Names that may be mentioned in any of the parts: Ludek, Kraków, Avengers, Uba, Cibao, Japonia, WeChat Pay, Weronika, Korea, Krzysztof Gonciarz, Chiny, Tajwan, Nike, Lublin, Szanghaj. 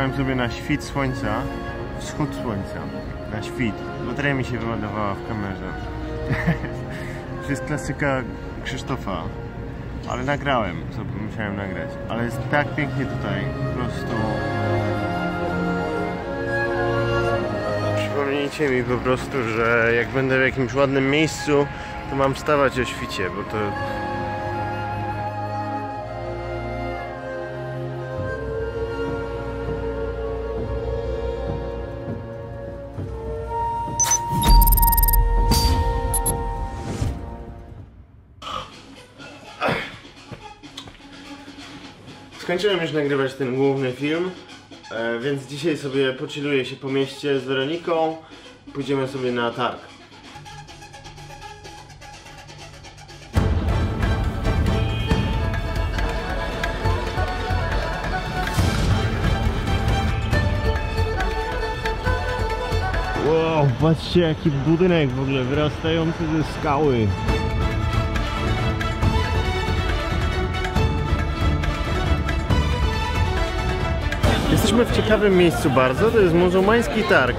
pojechałem sobie na świt słońca, wschód słońca, na świt. Bateria mi się wyładowała w kamerze. To jest klasyka Krzysztofa, ale nagrałem, co musiałem nagrać. Ale jest tak pięknie tutaj, po prostu... Przypomnijcie mi po prostu, że jak będę w jakimś ładnym miejscu, to mam wstawać o świcie, bo to... Skończyłem już nagrywać ten główny film, więc dzisiaj sobie pochilluję się po mieście z Weroniką. Pójdziemy sobie na targ. Wow, patrzcie jaki budynek w ogóle wyrastający ze skały. Jesteśmy w ciekawym miejscu bardzo, to jest muzułmański targ.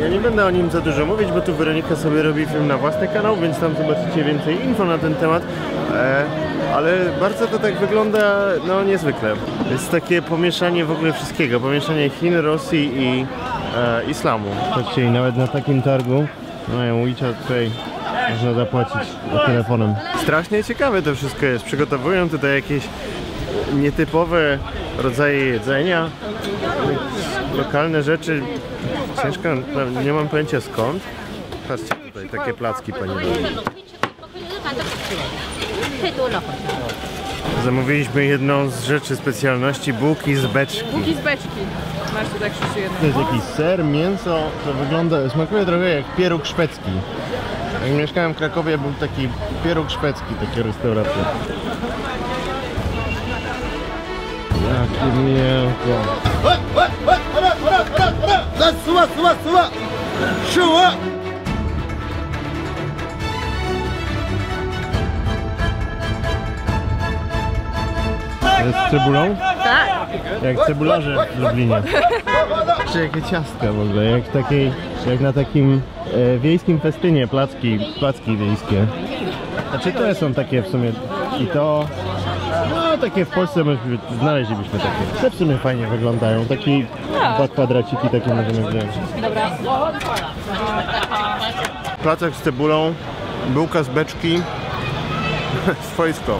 Ja nie będę o nim za dużo mówić, bo tu Weronika sobie robi film na własny kanał, więc tam zobaczycie więcej info na ten temat. Ale bardzo to tak wygląda, no niezwykle. Jest takie pomieszanie w ogóle wszystkiego, pomieszanie Chin, Rosji i islamu. Patrzcie, nawet na takim targu mają WeChat Pay. Można zapłacić telefonem. Strasznie ciekawe to wszystko jest, przygotowują tutaj jakieś nietypowe rodzaje jedzenia, lokalne rzeczy, ciężko, nie mam pojęcia skąd. Patrzcie tutaj, takie placki pani robi. Zamówiliśmy jedną z rzeczy specjalności, bułki z beczki. Bułki z beczki, masz tutaj Krzysiu jedną. To jest jakiś ser, mięso, to wygląda, smakuje trochę jak pieróg szwedzki. Jak mieszkałem w Krakowie, był taki pieróg szwedzki, takie restauracje. Jakie mięko. Jest z cebulą? Tak. Jak cebularze w Lublinie. Czy jakie ciastka w ogóle, jak na takim wiejskim festynie, placki wiejskie. Znaczy to są takie w sumie i to... No takie w Polsce znaleźlibyśmy takie. Te w sumie fajnie wyglądają. Takie dwa kwadraciki takie możemy wziąć. Dobra. Placek z cebulą, bułka z beczki, swojsko.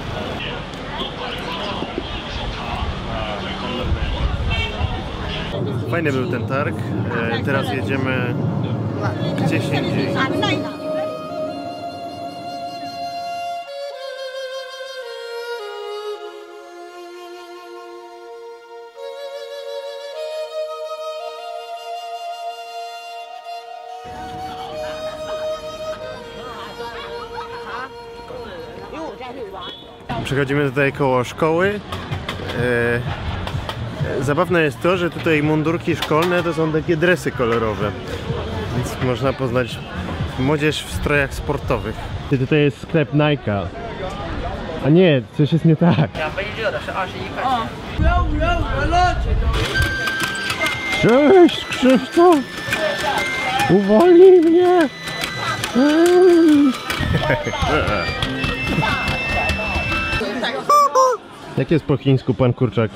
Fajny był ten targ. Teraz jedziemy gdzieś indziej. Przechodzimy tutaj koło szkoły. Zabawne jest to, że tutaj mundurki szkolne to są takie dresy kolorowe. Więc można poznać młodzież w strojach sportowych. Tutaj jest sklep Nike. A nie, coś jest nie tak. Cześć Krzysztof! Uwolnij mnie! Jak jest po chińsku pan kurczak?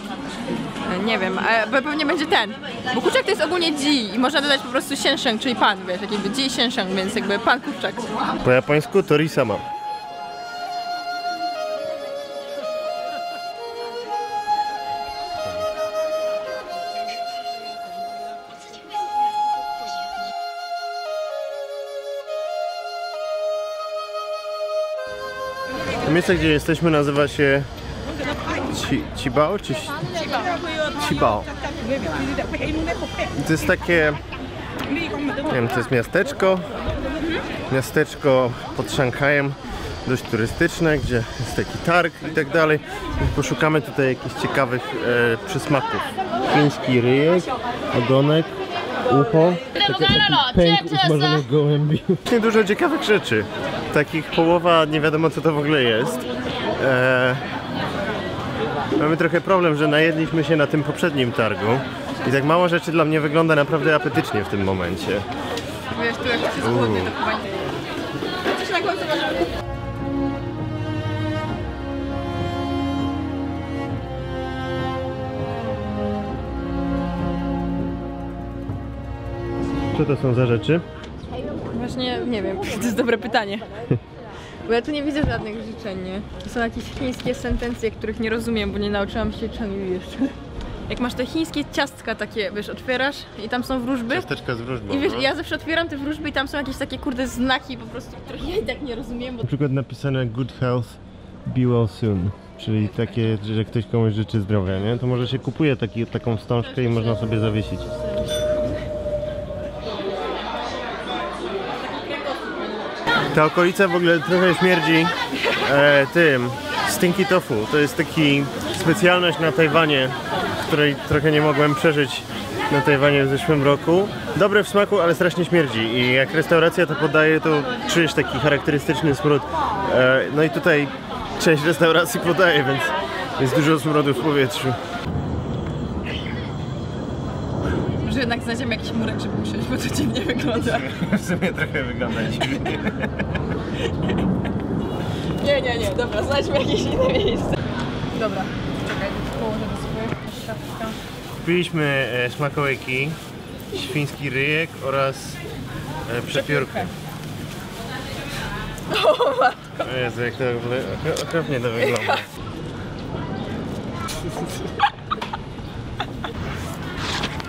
Nie wiem, ale pewnie będzie ten. Bo kurczak to jest ogólnie ji i można dodać po prostu siensheng, czyli pan, wiesz, jakby ji siensheng, więc jakby pan kurczak. Po japońsku to risama. To miejsce, gdzie jesteśmy, nazywa się Cibao czy Cibao. To jest takie, nie wiem, to jest miasteczko pod Szanghajem, dość turystyczne, gdzie jest taki targ i tak dalej. Poszukamy tutaj jakichś ciekawych przysmaków. Chiński ryjek, ogonek, ucho, taki pęk usmażonych gołębi. Dużo ciekawych rzeczy, takich połowa nie wiadomo co to w ogóle jest. Mamy trochę problem, że najedliśmy się na tym poprzednim targu i tak mało rzeczy dla mnie wygląda naprawdę apetycznie w tym momencie. Wiesz, tu jak się schłodnie, to chyba nie. Coś na końcu masz. Co to są za rzeczy? Właśnie nie wiem, to jest dobre pytanie. Bo ja tu nie widzę żadnych życzeń, nie? To są jakieś chińskie sentencje, których nie rozumiem, bo nie nauczyłam się Chinese jeszcze. Jak masz te chińskie ciastka takie, wiesz, otwierasz i tam są wróżby. Ciasteczka z wróżbą. I wiesz, no? Ja zawsze otwieram te wróżby i tam są jakieś takie kurde znaki po prostu, których ja i tak nie rozumiem, bo... Na przykład napisane good health, be well soon. Czyli takie, że ktoś komuś życzy zdrowia, nie? To może się kupuje taką wstążkę i można sobie zawiesić. Ta okolica w ogóle trochę śmierdzi tym stinky tofu. To jest taki specjalność na Tajwanie, której trochę nie mogłem przeżyć na Tajwanie w zeszłym roku. Dobre w smaku, ale strasznie śmierdzi i jak restauracja to podaje, to czujesz taki charakterystyczny smród. No i tutaj część restauracji podaje, więc jest dużo smrodu w powietrzu. Może jednak znajdziemy jakiś murek, żeby usiąść, bo to dziwnie wygląda. W sumie trochę wygląda dziwnie. Nie, dobra, znajdźmy jakieś inne miejsce. Dobra, czekaj, położę do swojego szafka. Kupiliśmy smakołyki, świński ryjek oraz przepiórkę. O matko! Jezu, jak to w ogóle okropnie to wygląda.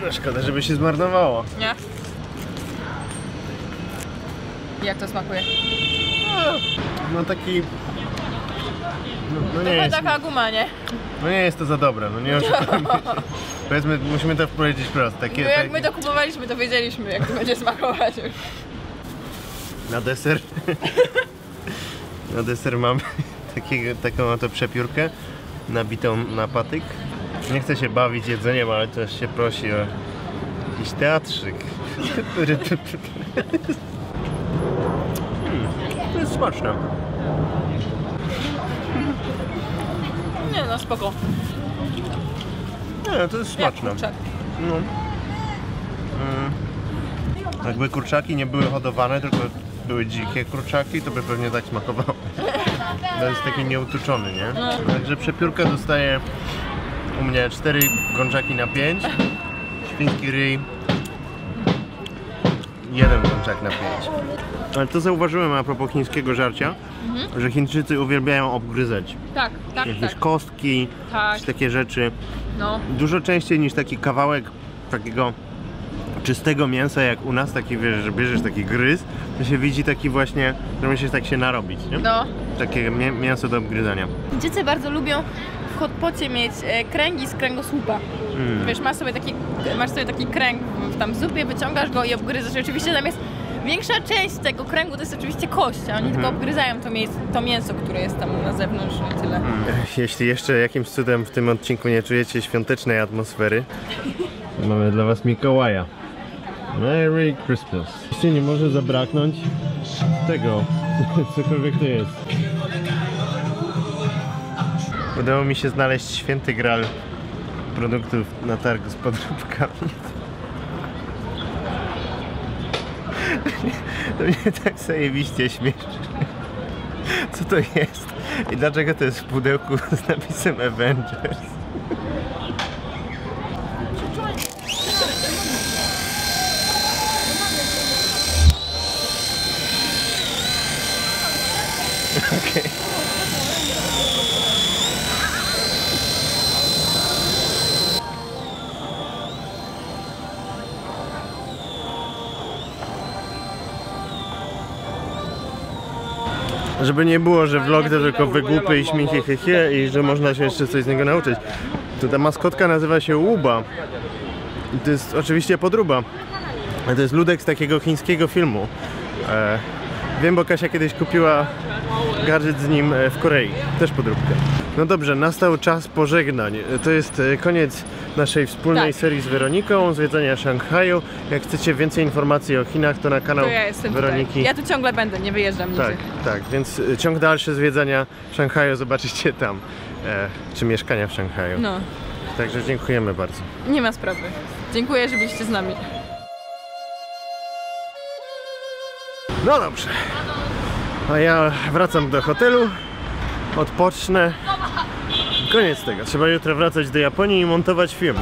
No szkoda, żeby się zmarnowało. Nie? Jak to smakuje? No taki... No nie jest... taka guma, nie? No nie jest to za dobre, no nie oszukujmy się. Powiedzmy, musimy to powiedzieć prosto. Takie, no jak my to kupowaliśmy, to wiedzieliśmy, jak to będzie smakować już. Na deser... Na deser mamy taką oto przepiórkę nabitą na patyk. Nie chcę się bawić jedzeniem, ale też się prosi o jakiś teatrzyk. To jest smaczne. Nie no, spoko. Nie, to jest smaczne. No. Jakby kurczaki nie były hodowane, tylko były dzikie kurczaki, to by pewnie tak smakowało. To jest taki nieutuczony, nie? No. Także przepiórka dostaje... U mnie 4 gączaki na 5, świński ryj 1 gączak na 5. Ale to zauważyłem a propos chińskiego żarcia, że Chińczycy uwielbiają obgryzać. Tak. Jakieś kostki, tak. Takie rzeczy. No. Dużo częściej niż taki kawałek takiego czystego mięsa, jak u nas, taki wiesz, że bierzesz taki gryz, to się widzi taki właśnie, że musisz tak się narobić, nie? No. Takie mięso do obgryzania. Chińczycy bardzo lubią w hotpocie mieć kręgi z kręgosłupa. Wiesz, masz sobie taki kręg w tam zupie, wyciągasz go i obgryzasz. I oczywiście tam jest większa część tego kręgu, to jest oczywiście kość, a oni tylko obgryzają to mięso, które jest tam na zewnątrz i tyle. Jeśli jeszcze jakimś cudem w tym odcinku nie czujecie świątecznej atmosfery, mamy dla was Mikołaja. Merry Christmas. Jeszcze nie może zabraknąć tego, cokolwiek to jest. Udało mi się znaleźć święty gral produktów na targu z podróbkami. To mnie tak zajebiście śmieszy. Co to jest? I dlaczego to jest w pudełku z napisem Avengers? Okay. Żeby nie było, że vlog to tylko wygłupy i śmiechy i że można się jeszcze coś z niego nauczyć. To ta maskotka nazywa się Uba. I to jest oczywiście podróba. To jest Ludek z takiego chińskiego filmu. Wiem, bo Kasia kiedyś kupiła gadżet z nim w Korei. Też podróbkę. No dobrze, nastał czas pożegnań. To jest koniec naszej wspólnej serii z Weroniką, zwiedzania Szanghaju. Jak chcecie więcej informacji o Chinach, to na kanał Weroniki. Tutaj. Ja tu ciągle będę, nie wyjeżdżam nigdzie. Tak, więc ciąg dalszy zwiedzania Szanghaju zobaczycie tam. czy mieszkania w Szanghaju. No. Także dziękujemy bardzo. Nie ma sprawy. Dziękuję, że byliście z nami. No dobrze. A ja wracam do hotelu. Odpocznę. Koniec tego. Trzeba jutro wracać do Japonii i montować film.